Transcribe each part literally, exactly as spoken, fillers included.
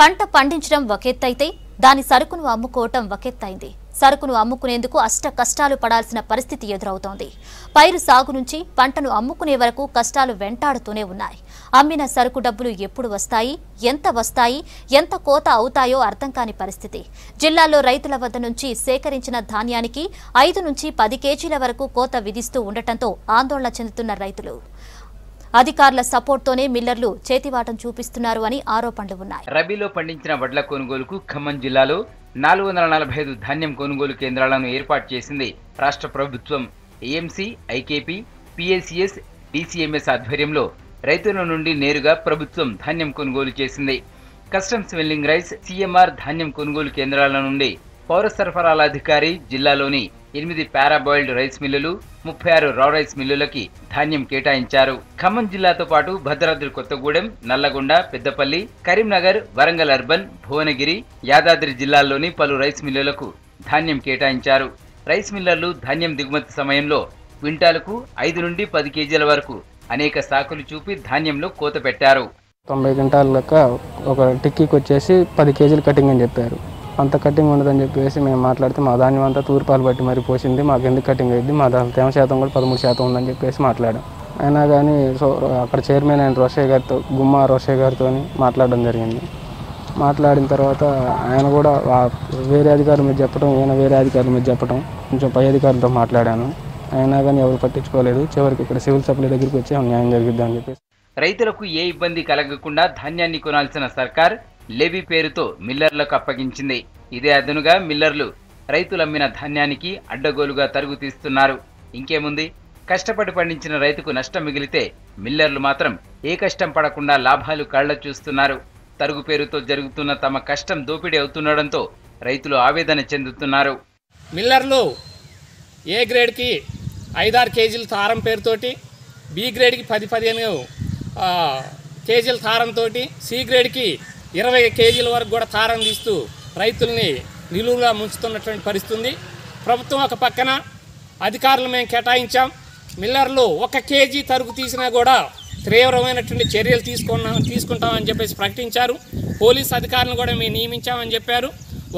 పంట పండించడం వకెత్తైతే దాని సరుకును అమ్ముకోవడం వకెత్తైంది. సరుకును అమ్ముకునేందుకు అష్ట కష్టాలు పడాల్సిన పరిస్థితి ఎదురవుతోంది. పైరు సాగు నుంచి పంటను అమ్ముకునే వరకు కష్టాలు వెంటాడుతూనే ఉన్నాయి. అమ్మిన సరుకు డబ్బులు ఎప్పుడు వస్తాయి, ఎంత వస్తాయి, ఎంత కోత అవుతాయో అర్థం కాని పరిస్థితి. జిల్లాలో రైతుల వద్ద నుంచి సేకరించిన ధాన్యానికి ఐదు నుంచి పది కేజీల వరకు కోత విధిస్తూ ఉండటంతో ఆందోళన చెందుతున్న రైతులు అధికారుల సపోర్ట్తోనే మిల్లర్లు చేతివాటం చూపిస్తున్నారు అని ఆరోపణలు ఉన్నాయి. రబీలో పండించిన వడ్ల కొనుగోలుకు ఖమ్మం జిల్లాలో నాలుగు వందల నలభై ఐదు ధాన్యం కొనుగోలు కేంద్రాలను ఏర్పాటు చేసింది రాష్ట్ర ప్రభుత్వం. ఏఎంసీ, ఐకేపీ, పిఏసిఎస్, డిసిఎంఎస్ ఆధ్వర్యంలో రైతుల నుండి నేరుగా ప్రభుత్వం ధాన్యం కొనుగోలు చేసింది. కస్టమ్స్ వెల్లింగ్ రైస్, సిఎంఆర్ ధాన్యం కొనుగోలు కేంద్రాల నుండి పౌర సరఫరాల అధికారి జిల్లాలోని ఎనిమిది పారాబాయిల్డ్ రైస్ మిల్లులు, ముప్పై ఆరు రా రైస్ మిల్లులకి ధాన్యం కేటాయించారు. ఖమ్మం జిల్లాతో పాటు భద్రాద్రి కొత్తగూడెం, నల్లగొండ, పెద్దపల్లి, కరీంనగర్, వరంగల్ అర్బన్, భువనగిరి, యాదాద్రి జిల్లాల్లోని పలు రైస్ మిల్లులకు ధాన్యం కేటాయించారు. రైస్ మిల్లర్లు ధాన్యం దిగుమతి సమయంలో క్వింటాలకు ఐదు నుండి పది కేజీల వరకు అనేక సాకులు చూపి ధాన్యంలో కోత పెట్టారు. తొంభై క్వింటాల లెక్క ఒక టిక్కీకి వచ్చేసి పది కేజీలు కటింగ్ అని చెప్పారు. అంత కటింగ్ ఉండదని చెప్పేసి మేము మాట్లాడితే మా ధాన్యం అంతా తూర్పాలు బట్టి మరి పోసింది, మాకు ఎందుకు కటింగ్ అయింది, మా దాని తేమ శాతం కూడా పదమూడు శాతం ఉందని చెప్పేసి మాట్లాడాం. అయినా కానీ సో అక్కడ చైర్మన్ అయిన రోషయ్య గారితో గుమ్మా రోషయ్య గారితో మాట్లాడడం జరిగింది. మాట్లాడిన తర్వాత ఆయన కూడా వేరే అధికారుల మీద చెప్పడం, ఈయన వేరే అధికారుల మీద చెప్పడం, కొంచెం పై అధికారులతో మాట్లాడాను. అయినా కానీ ఎవరు పట్టించుకోలేదు. చివరికి ఇక్కడ సివిల్ సప్లై దగ్గరికి వచ్చి న్యాయం జరిగిద్దామని చెప్పేసి రైతులకు ఏ ఇబ్బంది కలగకుండా ధాన్యాన్ని కొనాల్సిన సర్కార్ లెవీ పేరుతో మిల్లర్లకు అప్పగించింది. ఇదే అదనుగా మిల్లర్లు రైతులు అమ్మిన ధాన్యానికి అడ్డగోలుగా తరుగు తీస్తున్నారు. ఇంకేముంది, కష్టపడి పండించిన రైతుకు నష్టం మిగిలితే మిల్లర్లు మాత్రం ఏ కష్టం పడకుండా లాభాలు కళ్ళ చూస్తున్నారు. తరుగు పేరుతో జరుగుతున్న తమ కష్టం దోపిడీ అవుతుండడంతో రైతులు ఆవేదన చెందుతున్నారు. మిల్లర్లు ఏ గ్రేడ్కి ఐదారు కేజీల తారం పేరుతోటి, బి గ్రేడ్కి పది పదిహేను కేజీల తారంతో, సి గ్రేడ్కి ఇరవై కేజీల వరకు కూడా తారం తీస్తూ రైతుల్ని నిలువుగా ముంచుతున్నటువంటి పరిస్థితుంది. ప్రభుత్వం ఒక పక్కన, అధికారులు మేము కేటాయించాం, మిల్లర్లు ఒక కేజీ తరుగు తీసినా కూడా తీవ్రమైనటువంటి చర్యలు తీసుకున్నా తీసుకుంటామని చెప్పేసి ప్రకటించారు. పోలీస్ అధికారులను కూడా మేము నియమించామని చెప్పారు.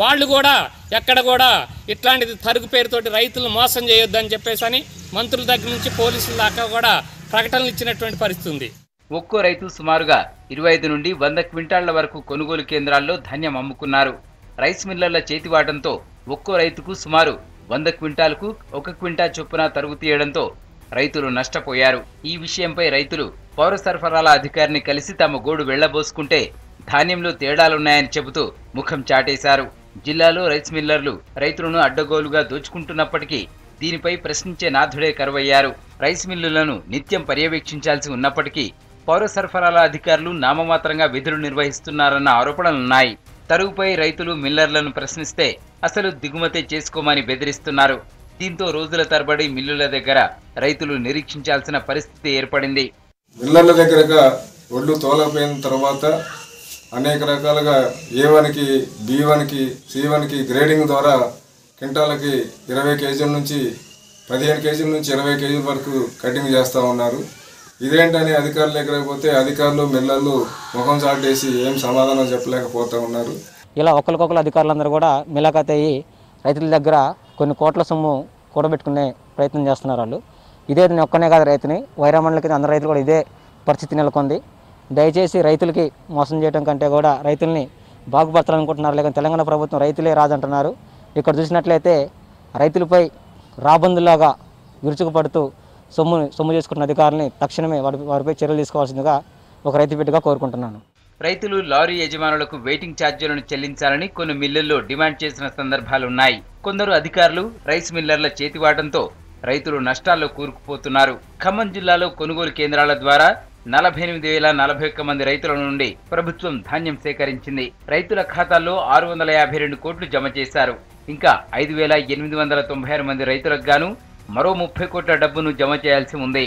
వాళ్ళు కూడా ఎక్కడ కూడా ఇట్లాంటిది తరుగు పేరుతోటి రైతులు మోసం చేయొద్దని చెప్పేసి అని మంత్రుల దగ్గర నుంచి పోలీసుల దాకా కూడా ప్రకటనలు ఇచ్చినటువంటి పరిస్థితుంది. ఒక్కో రైతు సుమారుగా ఇరవై ఐదు నుండి వంద క్వింటాళ్ల వరకు కొనుగోలు కేంద్రాల్లో ధాన్యం అమ్ముకున్నారు. రైస్ మిల్లర్ల చేతివాటంతో ఒక్కో రైతుకు సుమారు వంద క్వింటాలకు ఒక క్వింటా చొప్పున తరుగు తీయడంతో రైతులు నష్టపోయారు. ఈ విషయంపై రైతులు పౌర సరఫరాల అధికారిని కలిసి తమ గోడు వెళ్లబోసుకుంటే ధాన్యంలో తేడాలున్నాయని చెబుతూ ముఖం చాటేశారు. జిల్లాలో రైస్ మిల్లర్లు రైతులను అడ్డగోలుగా దోచుకుంటున్నప్పటికీ దీనిపై ప్రశ్నించే నాథుడే కరువయ్యారు. రైస్ మిల్లులను నిత్యం పర్యవేక్షించాల్సి ఉన్నప్పటికీ పౌర సరఫరాల అధికారులు నామమాత్రంగా విధులు నిర్వహిస్తున్నారన్న ఆరోపణలున్నాయి. తరుగుపై రైతులు మిల్లర్లను ప్రశ్నిస్తే అసలు దిగుమతి చేసుకోమని బెదిరిస్తున్నారు. దీంతో రోజుల తరబడి మిల్లుల దగ్గర రైతులు నిరీక్షించాల్సిన పరిస్థితి ఏర్పడింది. మిల్లర్ల దగ్గరగా ఒళ్ళు తోలపోయిన తర్వాత అనేక రకాలుగా ఏవన్కి, బీవన్కి, సీవన్కి గ్రేడింగ్ ద్వారా క్వింటాలకి ఇరవై కేజీల నుంచి పదిహేను కేజీల నుంచి ఇరవై కేజీల వరకు కటింగ్ చేస్తూ ఉన్నారు. ఇదేంటని అధికారులు ఎక్కడైపోతే అధికారులు మిల్లర్లు ముఖం చాటేసి ఏం సమాధానం చెప్పలేకపోతూ ఉన్నారు. ఇలా ఒకరికొకరు అధికారులందరూ కూడా మిలాఖత్ అయ్యి రైతుల దగ్గర కొన్ని కోట్ల సొమ్ము కూడబెట్టుకునే ప్రయత్నం చేస్తున్నారు. వాళ్ళు ఇదే ఒక్కనే కాదు, రైతుని వైరామణులకి అందరు రైతులు కూడా ఇదే పరిస్థితి నెలకొంది. దయచేసి రైతులకి మోసం చేయడం కంటే కూడా రైతుల్ని బాగుపరచాలనుకుంటున్నారు. లేక తెలంగాణ ప్రభుత్వం రైతులే రాదంటున్నారు. ఇక్కడ చూసినట్లయితే రైతులపై రాబందులాగా విరుచుకుపడుతూ సొమ్ము సొమ్ము చేసుకున్న అధికారులని తక్షణమే వారిపై చర్యలు తీసుకోవాల్సిందిగా ఒక రైతు బిడ్డగా కోరుకుంటున్నాను. రైతులు లారీ యజమానులకు వెయిటింగ్ ఛార్జీలను చెల్లించాలని కొన్ని మిల్లుల్లో డిమాండ్ చేసిన సందర్భాలున్నాయి. కొందరు అధికారులు రైస్ మిల్లర్ల చేతివాటంతో రైతులు నష్టాల్లో కూరుకుపోతున్నారు. ఖమ్మం జిల్లాలో కొనుగోలు కేంద్రాల ద్వారా నలభై ఎనిమిది వేల నలభై ఒక్క మంది రైతుల నుండి ప్రభుత్వం ధాన్యం సేకరించింది. రైతుల ఖాతాల్లో ఆరు వందల యాభై రెండు కోట్లు జమ చేశారు. ఇంకా ఐదు వేల ఎనిమిది వందల తొంభై ఆరు మంది రైతులకు గాను మరో ముప్పై కోట్ల డబ్బును జమ చేయాల్సి ఉంది.